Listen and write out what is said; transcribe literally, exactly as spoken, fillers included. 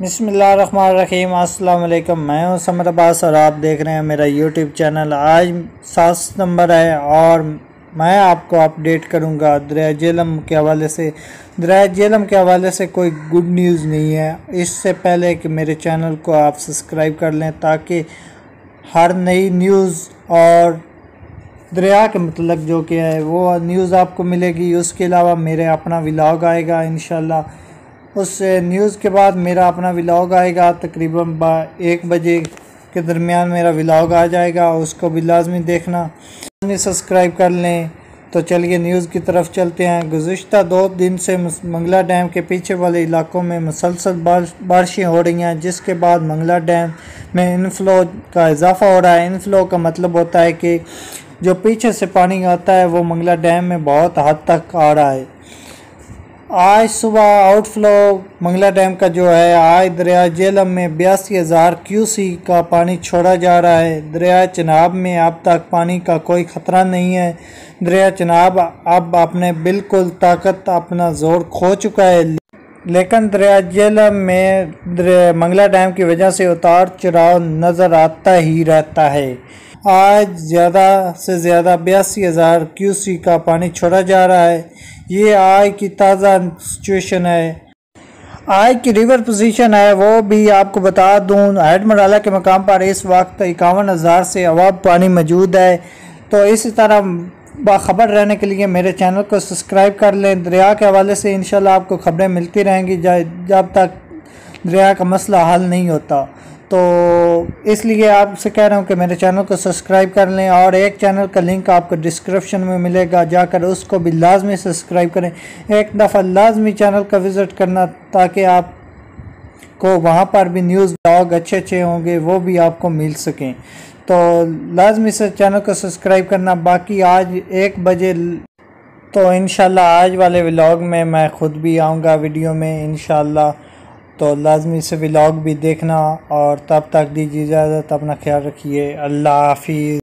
बिस्मिल्लाहिर्रहमानिर्रहीम, अस्सलाम वालेकुम। मैं हूं समर अब्बास और आप देख रहे हैं मेरा यूट्यूब चैनल। आज सात सितंबर है और मैं आपको अपडेट करूंगा दरिया झेलम के हवाले से। दरिया झेलम के हवाले से कोई गुड न्यूज़ नहीं है। इससे पहले कि मेरे चैनल को आप सब्सक्राइब कर लें ताकि हर नई न्यूज़ और दरिया के मतलब जो कि है वो न्यूज़ आपको मिलेगी। उसके अलावा मेरे अपना व्लॉग आएगा इंशाल्लाह। उस न्यूज़ के बाद मेरा अपना व्लॉग आएगा, तकरीबन एक बजे के दरमियान मेरा व्लॉग आ जाएगा। उसको भी लाजमी देखना, लाजमी सब्सक्राइब कर लें। तो चलिए न्यूज़ की तरफ चलते हैं। गुज़श्ता दो दिन से मंगला डैम के पीछे वाले इलाकों में मुसलसल बारिश बारिशें हो रही हैं, जिसके बाद मंगला डैम में इनफ्लो का इजाफा हो रहा है। इनफ्लो का मतलब होता है कि जो पीछे से पानी आता है वो मंगला डैम में बहुत हद तक आ रहा है। आज सुबह आउटफ्लो मंगला डैम का जो है, आज दरिया झेलम में बयासी हज़ार क्यूसी का पानी छोड़ा जा रहा है। दरिया चनाब में अब तक पानी का कोई ख़तरा नहीं है। दरिया चनाब अब अपने बिल्कुल ताकत अपना जोर खो चुका है, लेकिन दरिया झेलम में मंगला डैम की वजह से उतार चढ़ाव नज़र आता ही रहता है। आज ज़्यादा से ज़्यादा बयासी हज़ार क्यूसी का पानी छोड़ा जा रहा है। ये आज की ताज़ा सिचुएशन है। आज की रिवर पोजीशन है वो भी आपको बता दूं। हेड मराला के मकाम पर इस वक्त इक्यावन हज़ार से अवाब पानी मौजूद है। तो इसी तरह बाखबर रहने के लिए मेरे चैनल को सब्सक्राइब कर लें। दरिया के हवाले से इंशाल्लाह आपको खबरें मिलती रहेंगी जब तक दरिया का मसला हल नहीं होता। तो इसलिए आपसे कह रहा हूँ कि मेरे चैनल को सब्सक्राइब कर लें और एक चैनल का लिंक आपको डिस्क्रिप्शन में मिलेगा, जाकर उसको भी लाजमी सब्सक्राइब करें। एक दफ़ा लाजमी चैनल का विज़िट करना ताकि आप को वहाँ पर भी न्यूज़ ब्लॉग अच्छे अच्छे होंगे वो भी आपको मिल सकें। तो लाजमी से चैनल को सब्सक्राइब करना। बाकी आज एक बजे तो इंशाल्लाह आज वाले व्लॉग में मैं ख़ुद भी आऊँगा वीडियो में इंशाल्लाह। तो लाजमी से व्लॉग भी देखना और तब तक दीजिए इजाज़त। अपना ख्याल रखिए। अल्लाह हाफिज़।